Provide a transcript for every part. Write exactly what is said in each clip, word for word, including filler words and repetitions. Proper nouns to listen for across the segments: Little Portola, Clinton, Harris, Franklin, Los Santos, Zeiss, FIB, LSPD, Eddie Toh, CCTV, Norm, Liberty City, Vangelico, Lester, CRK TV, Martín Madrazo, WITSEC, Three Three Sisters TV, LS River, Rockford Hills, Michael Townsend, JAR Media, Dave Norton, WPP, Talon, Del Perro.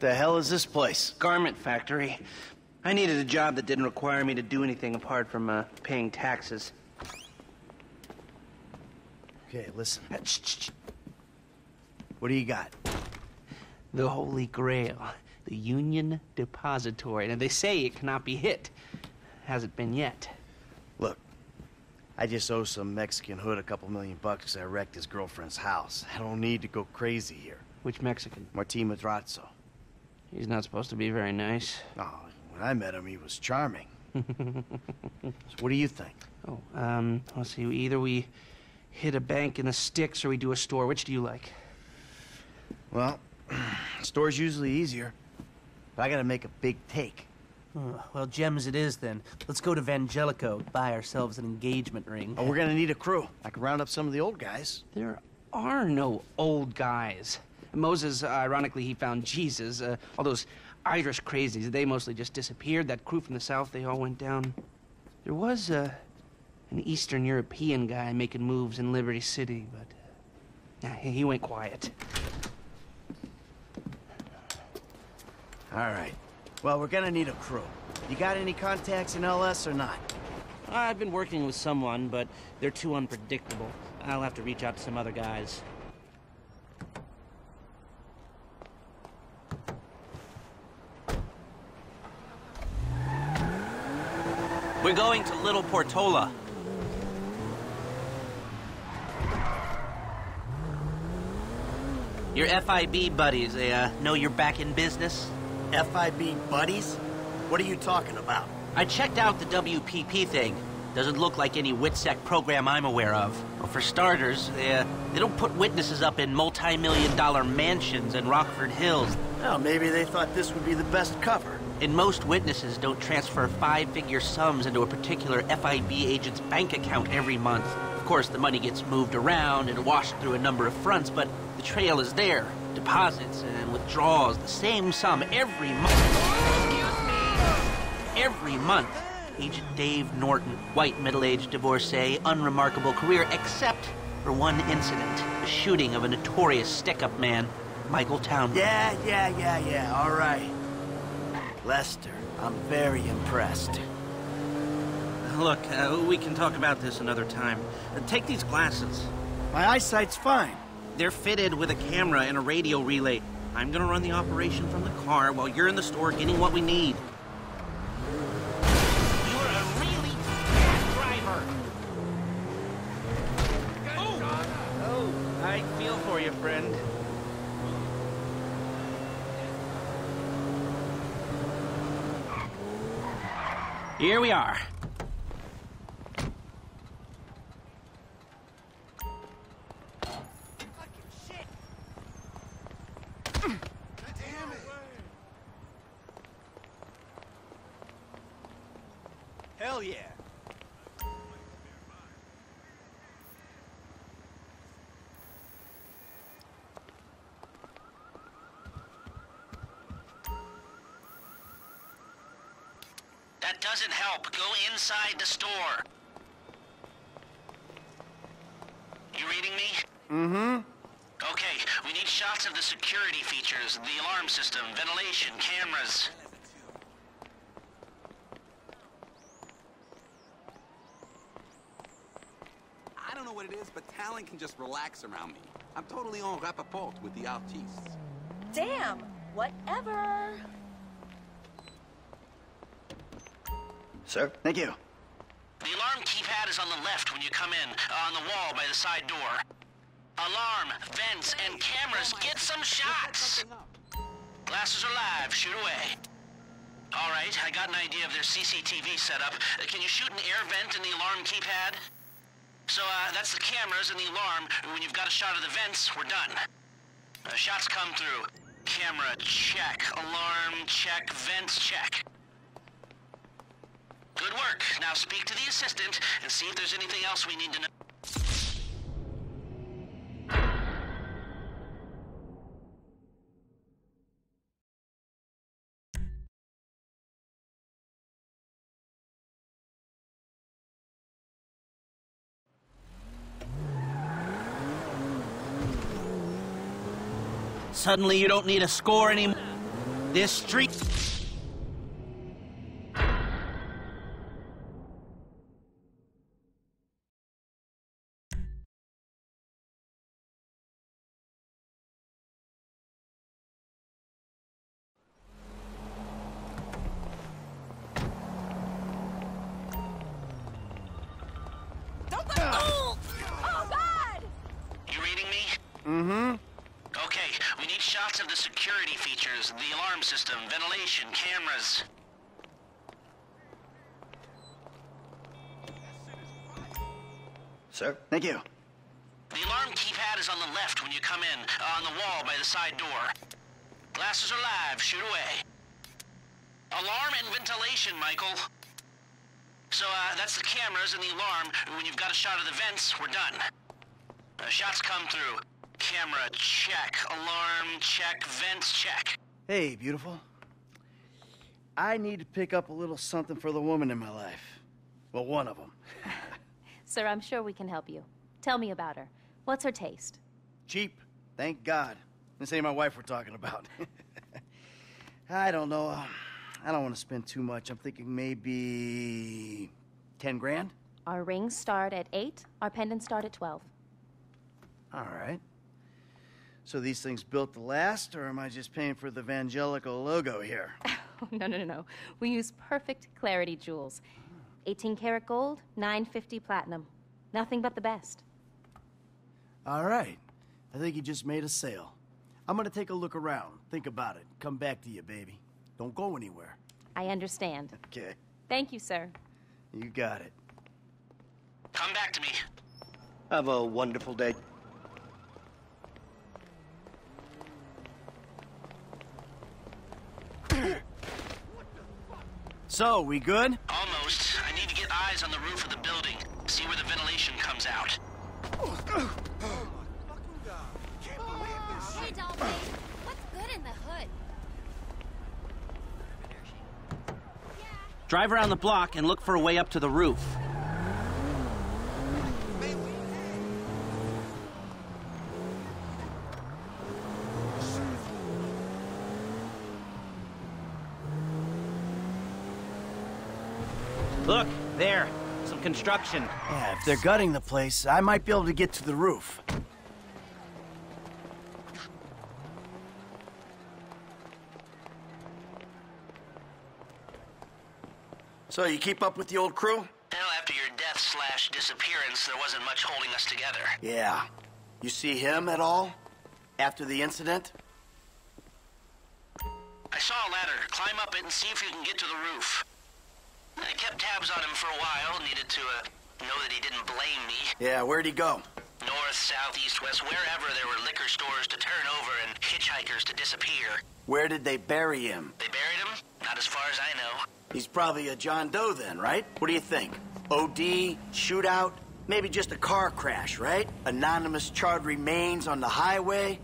The hell is this place? Garment factory. I needed a job that didn't require me to do anything apart from uh, paying taxes. Okay, listen. What do you got? The Holy Grail. The Union Depository. Now, they say it cannot be hit. Hasn't been yet. Look, I just owe some Mexican hood a couple million bucks because I wrecked his girlfriend's house. I don't need to go crazy here. Which Mexican? Martín Madrazo. He's not supposed to be very nice. Oh, when I met him, he was charming. So what do you think? Oh, um, let's see. Either we hit a bank in the sticks or we do a store. Which do you like? Well, store's usually easier. But I gotta make a big take. Oh, well, gems it is then. Let's go to Vangelico, buy ourselves an engagement ring. Oh, we're gonna need a crew. I can round up some of the old guys. There are no old guys. Moses, uh, ironically, he found Jesus. Uh, all those Irish crazies, they mostly just disappeared. That crew from the south, they all went down. There was uh, an Eastern European guy making moves in Liberty City, but uh, he went quiet. All right. Well, we're gonna need a crew. You got any contacts in L S or not? I've been working with someone, but they're too unpredictable. I'll have to reach out to some other guys. We're going to Little Portola. Your F I B buddies, they uh, know you're back in business? F I B buddies? What are you talking about? I checked out the W P P thing. Doesn't look like any WITSEC program I'm aware of. Well, for starters, they, uh, they don't put witnesses up in multi-million dollar mansions in Rockford Hills. Well, maybe they thought this would be the best cover. And most witnesses don't transfer five-figure sums into a particular F I B agent's bank account every month. Of course, the money gets moved around and washed through a number of fronts, but the trail is there. Deposits and withdrawals, the same sum every month. Every month. Agent Dave Norton, white middle-aged divorcee, unremarkable career, except for one incident, the shooting of a notorious stick-up man, Michael Townsend. Yeah, yeah, yeah, yeah, all right. Lester, I'm very impressed. Look, uh, we can talk about this another time. Uh, take these glasses. My eyesight's fine. They're fitted with a camera and a radio relay. I'm gonna run the operation from the car while you're in the store getting what we need. You're a really bad driver. Good job. Oh, I feel for you, friend. Here we are. That doesn't help. Go inside the store. You reading me? Mm-hmm. Okay, we need shots of the security features, the alarm system, ventilation, cameras. I don't know what it is, but Talon can just relax around me. I'm totally en rapport with the artistes. Damn! Whatever! Sir? Thank you. The alarm keypad is on the left when you come in, uh, on the wall by the side door. Alarm, vents, and cameras. Get some shots! Glasses are live. Shoot away. All right, I got an idea of their C C T V setup. Uh, can you shoot an air vent in the alarm keypad? So, uh, that's the cameras and the alarm. When you've got a shot of the vents, we're done. Uh, shots come through. Camera, check. Alarm, check. Vents, check. Good work. Now speak to the assistant and see if there's anything else we need to know. Suddenly you don't need a score anymore. this street. Sir? Thank you. The alarm keypad is on the left when you come in, on the wall by the side door. Glasses are live, shoot away. Alarm and ventilation, Michael. So, uh, that's the cameras and the alarm. When you've got a shot of the vents, we're done. Uh, shots come through. Camera, check. Alarm, check. Vents, check. Hey, beautiful. I need to pick up a little something for the woman in my life. Well, one of them. Sir, I'm sure we can help you. Tell me about her. What's her taste? Cheap. Thank God. This ain't my wife we're talking about. I don't know. I don't want to spend too much. I'm thinking maybe... ten grand? Our rings start at eight. Our pendants start at twelve. All right. So these things built to last, or am I just paying for the Vangelico logo here? No, no, no, no. We use perfect clarity jewels. eighteen karat gold, nine fifty platinum. Nothing but the best. All right. I think you just made a sale. I'm gonna take a look around, think about it, come back to you, baby. Don't go anywhere. I understand. Okay. Thank you, sir. You got it. Come back to me. Have a wonderful day. So, we good? Almost. I need to get eyes on the roof of the building. See where the ventilation comes out. Oh, can't believe this. Hey, Dolby. What's good in the hood? Drive around the block and look for a way up to the roof. Look, there. Some construction. Yeah, if they're gutting the place, I might be able to get to the roof. So, you keep up with the old crew? Well, after your death slash disappearance, there wasn't much holding us together. Yeah. You see him at all? After the incident? I saw a ladder. Climb up it and see if you can get to the roof. I kept tabs on him for a while, needed to uh, know that he didn't blame me. Yeah, where'd he go? North, south, east, west, wherever there were liquor stores to turn over and hitchhikers to disappear. Where did they bury him? They buried him? Not as far as I know. He's probably a John Doe then, right? What do you think? O D, shootout, maybe just a car crash, right? Anonymous charred remains on the highway.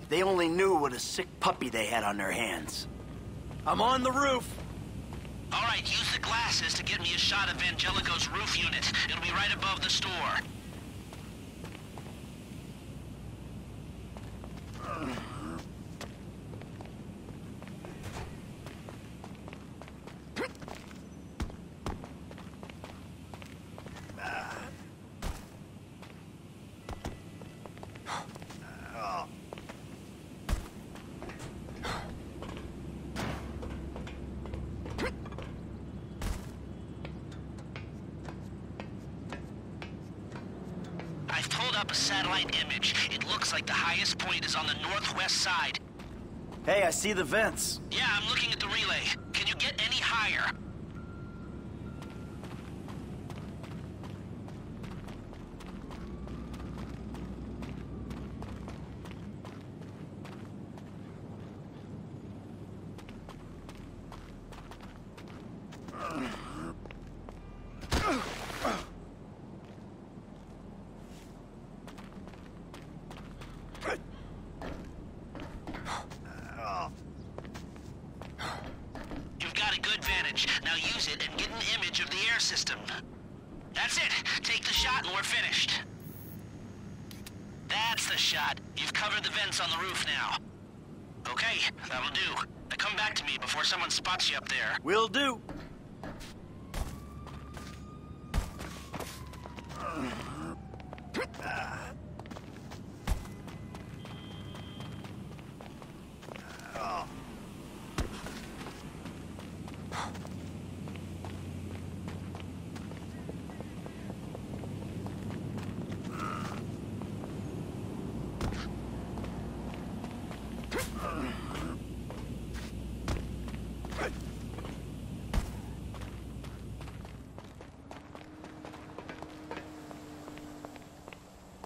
If they only knew what a sick puppy they had on their hands. I'm on the roof! All right, use the glasses to get me a shot of Vangelico's roof unit. It'll be right above the store. Hey, I see the vents. Yeah, I'm looking at the relay. Can you get any higher? On the roof now. Okay, that'll do. Now come back to me before someone spots you up there. Will do.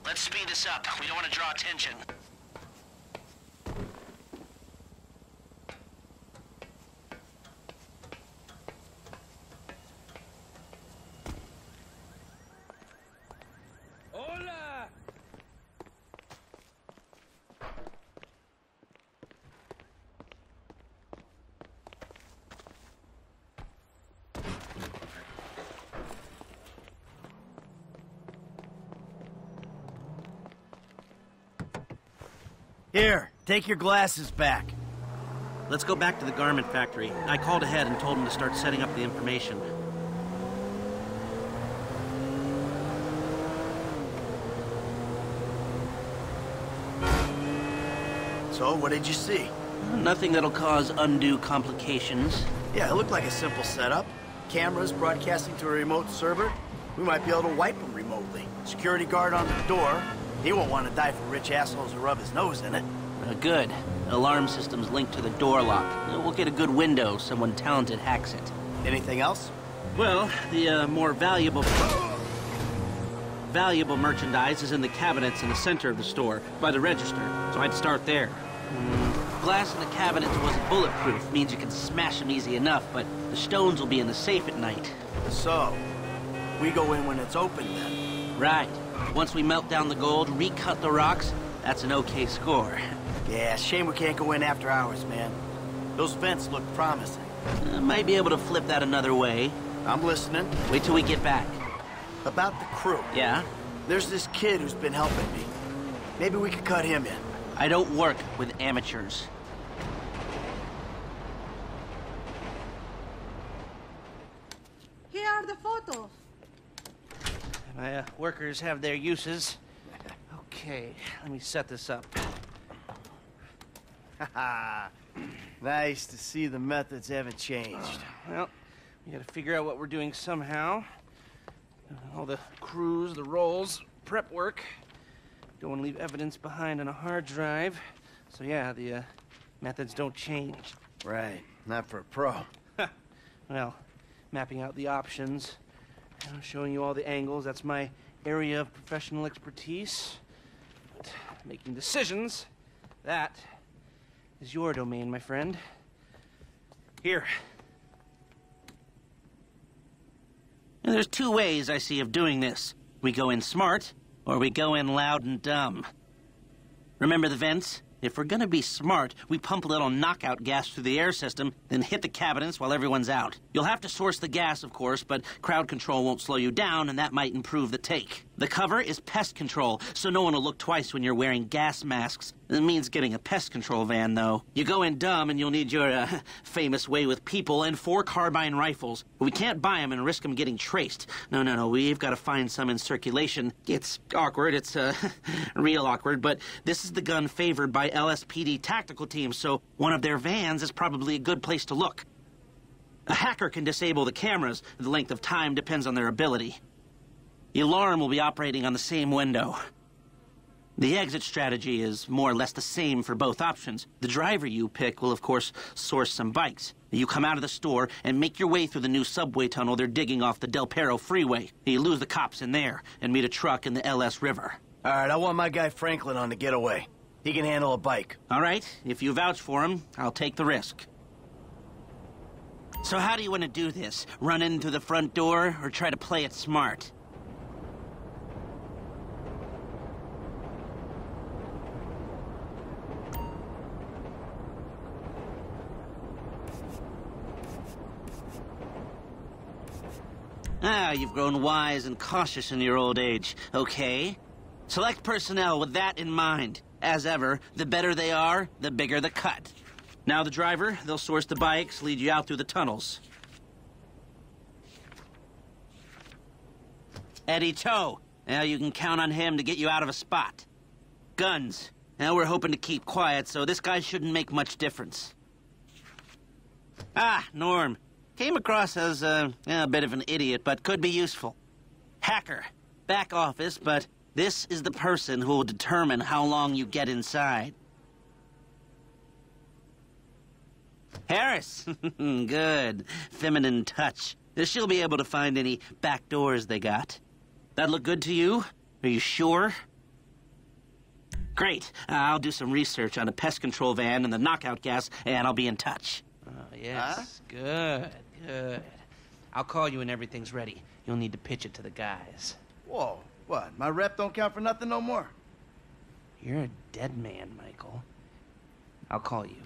Let's speed this up. We don't want to draw attention. Hola! Here, take your glasses back. Let's go back to the garment factory. I called ahead and told him to start setting up the information. So, what did you see? Nothing that'll cause undue complications. Yeah, it looked like a simple setup. Cameras broadcasting to a remote server. We might be able to wipe them remotely. Security guard on the door. He won't want to die for rich assholes who rub his nose in it. Uh, good. Alarm system's linked to the door lock. We'll get a good window. Someone talented hacks it. Anything else? Well, the uh, more valuable... valuable merchandise is in the cabinets in the center of the store, by the register, so I'd start there. Mm. Glass in the cabinets wasn't bulletproof, means you can smash them easy enough, but the stones will be in the safe at night. So, we go in when it's open, then? Right. Once we melt down the gold, recut the rocks, that's an okay score. Yeah, shame we can't go in after hours, man. Those vents look promising. Uh, might be able to flip that another way. I'm listening. Wait till we get back. About the crew. Yeah? There's this kid who's been helping me. Maybe we could cut him in. I don't work with amateurs. Here are the photos. My uh, workers have their uses. Okay, let me set this up. Haha, nice to see the methods haven't changed. Well, we gotta figure out what we're doing somehow. All the crews, the rolls, prep work. Don't wanna leave evidence behind on a hard drive. So yeah, the uh, methods don't change. Right, not for a pro. Well, mapping out the options. I'm showing you all the angles. That's my area of professional expertise. But making decisions, that is your domain, my friend. Here. Now, there's two ways I see of doing this. We go in smart, or we go in loud and dumb. Remember the vents? If we're gonna be smart, we pump a little knockout gas through the air system, then hit the cabinets while everyone's out. You'll have to source the gas, of course, but crowd control won't slow you down, and that might improve the take. The cover is pest control, so no one will look twice when you're wearing gas masks. It means getting a pest control van, though. You go in dumb, and you'll need your uh, famous way with people and four carbine rifles. We can't buy them and risk them getting traced. No, no, no, we've got to find some in circulation. It's awkward, it's uh, real awkward, but this is the gun favored by L S P D tactical teams, so one of their vans is probably a good place to look. A hacker can disable the cameras. The length of time depends on their ability. The alarm will be operating on the same window. The exit strategy is more or less the same for both options. The driver you pick will, of course, source some bikes. You come out of the store and make your way through the new subway tunnel they're digging off the Del Perro freeway. You lose the cops in there and meet a truck in the L S River. All right, I want my guy Franklin on the getaway. He can handle a bike. All right, if you vouch for him, I'll take the risk. So how do you want to do this? Run in through the front door or try to play it smart? Ah, you've grown wise and cautious in your old age. Okay. Select personnel with that in mind. As ever, the better they are, the bigger the cut. Now the driver, they'll source the bikes, lead you out through the tunnels. Eddie Toh. Now you can count on him to get you out of a spot. Guns. Now we're hoping to keep quiet, so this guy shouldn't make much difference. Ah, Norm. Came across as uh, a bit of an idiot, but could be useful. Hacker. Back office, but this is the person who will determine how long you get inside. Harris. Good. Feminine touch. She'll be able to find any back doors they got. That look good to you? Are you sure? Great. Uh, I'll do some research on a pest control van and the knockout gas, and I'll be in touch. Oh, yes. Huh? Good, good. I'll call you when everything's ready. You'll need to pitch it to the guys. Whoa, what? My rep don't count for nothing no more? You're a dead man, Michael. I'll call you.